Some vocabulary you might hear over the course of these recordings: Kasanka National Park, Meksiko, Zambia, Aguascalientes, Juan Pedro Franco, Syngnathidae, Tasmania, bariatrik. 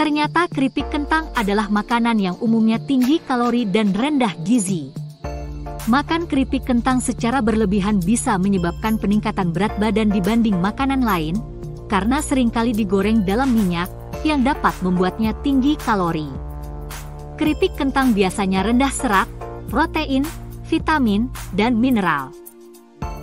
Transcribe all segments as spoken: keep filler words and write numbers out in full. Ternyata keripik kentang adalah makanan yang umumnya tinggi kalori dan rendah gizi. Makan keripik kentang secara berlebihan bisa menyebabkan peningkatan berat badan dibanding makanan lain, karena seringkali digoreng dalam minyak, yang dapat membuatnya tinggi kalori. Keripik kentang biasanya rendah serat, protein, vitamin, dan mineral.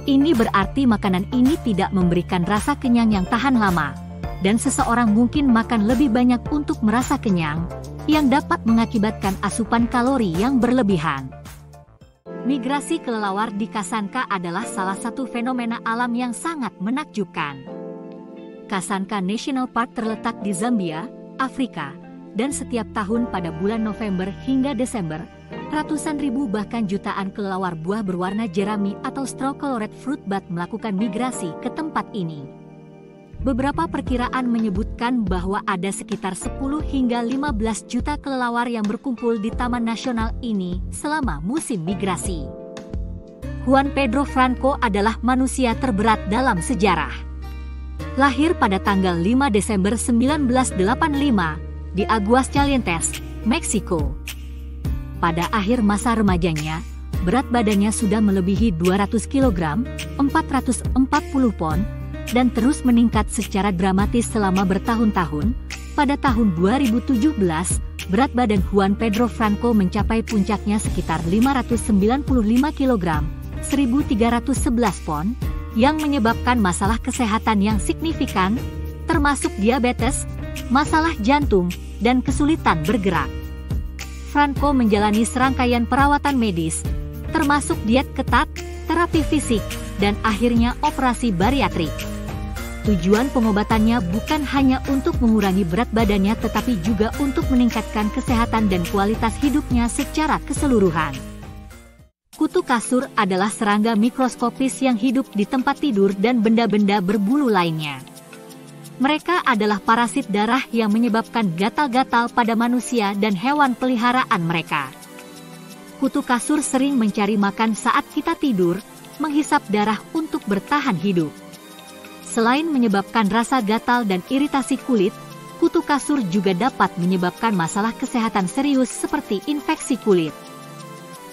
Ini berarti makanan ini tidak memberikan rasa kenyang yang tahan lama. Dan seseorang mungkin makan lebih banyak untuk merasa kenyang, yang dapat mengakibatkan asupan kalori yang berlebihan. Migrasi kelelawar di Kasanka adalah salah satu fenomena alam yang sangat menakjubkan. Kasanka National Park terletak di Zambia, Afrika, dan setiap tahun pada bulan November hingga Desember, ratusan ribu bahkan jutaan kelelawar buah berwarna jerami atau straw colored fruit bat melakukan migrasi ke tempat ini. Beberapa perkiraan menyebutkan bahwa ada sekitar sepuluh hingga lima belas juta kelelawar yang berkumpul di Taman Nasional ini selama musim migrasi. Juan Pedro Franco adalah manusia terberat dalam sejarah. Lahir pada tanggal lima Desember seribu sembilan ratus delapan puluh lima di Aguascalientes, Meksiko. Pada akhir masa remajanya, berat badannya sudah melebihi dua ratus kilogram, empat ratus empat puluh pon, dan terus meningkat secara dramatis selama bertahun-tahun. Pada tahun dua ribu tujuh belas, berat badan Juan Pedro Franco mencapai puncaknya sekitar lima ratus sembilan puluh lima kilogram, seribu tiga ratus sebelas pon, yang menyebabkan masalah kesehatan yang signifikan, termasuk diabetes, masalah jantung, dan kesulitan bergerak. Franco menjalani serangkaian perawatan medis, termasuk diet ketat, terapi fisik, dan akhirnya operasi bariatrik. Tujuan pengobatannya bukan hanya untuk mengurangi berat badannya tetapi juga untuk meningkatkan kesehatan dan kualitas hidupnya secara keseluruhan. Kutu kasur adalah serangga mikroskopis yang hidup di tempat tidur dan benda-benda berbulu lainnya. Mereka adalah parasit darah yang menyebabkan gatal-gatal pada manusia dan hewan peliharaan mereka. Kutu kasur sering mencari makan saat kita tidur, menghisap darah untuk bertahan hidup. Selain menyebabkan rasa gatal dan iritasi kulit, kutu kasur juga dapat menyebabkan masalah kesehatan serius seperti infeksi kulit.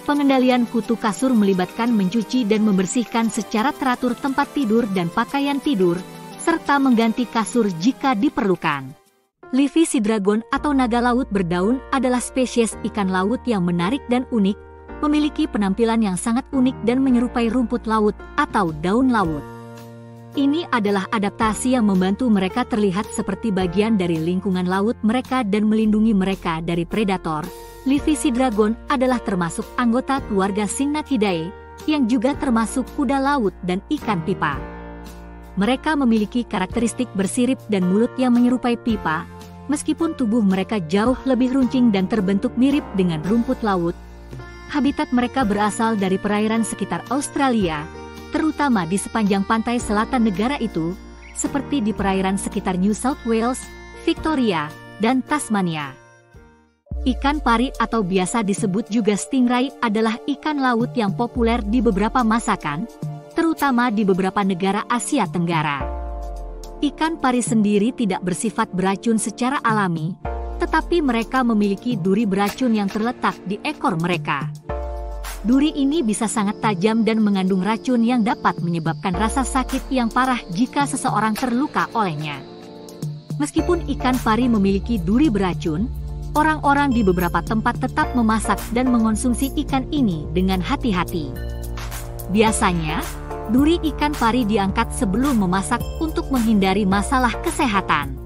Pengendalian kutu kasur melibatkan mencuci dan membersihkan secara teratur tempat tidur dan pakaian tidur, serta mengganti kasur jika diperlukan. Livi sea dragon atau naga laut berdaun adalah spesies ikan laut yang menarik dan unik, memiliki penampilan yang sangat unik dan menyerupai rumput laut atau daun laut. Ini adalah adaptasi yang membantu mereka terlihat seperti bagian dari lingkungan laut mereka dan melindungi mereka dari predator. Livi sea dragon adalah termasuk anggota keluarga Syngnathidae, yang juga termasuk kuda laut dan ikan pipa. Mereka memiliki karakteristik bersirip dan mulut yang menyerupai pipa, meskipun tubuh mereka jauh lebih runcing dan terbentuk mirip dengan rumput laut. Habitat mereka berasal dari perairan sekitar Australia, terutama di sepanjang pantai selatan negara itu, seperti di perairan sekitar New South Wales, Victoria, dan Tasmania. Ikan pari atau biasa disebut juga stingray adalah ikan laut yang populer di beberapa masakan, terutama di beberapa negara Asia Tenggara. Ikan pari sendiri tidak bersifat beracun secara alami, tetapi mereka memiliki duri beracun yang terletak di ekor mereka. Duri ini bisa sangat tajam dan mengandung racun yang dapat menyebabkan rasa sakit yang parah jika seseorang terluka olehnya. Meskipun ikan pari memiliki duri beracun, orang-orang di beberapa tempat tetap memasak dan mengonsumsi ikan ini dengan hati-hati. Biasanya, duri ikan pari diangkat sebelum memasak untuk menghindari masalah kesehatan.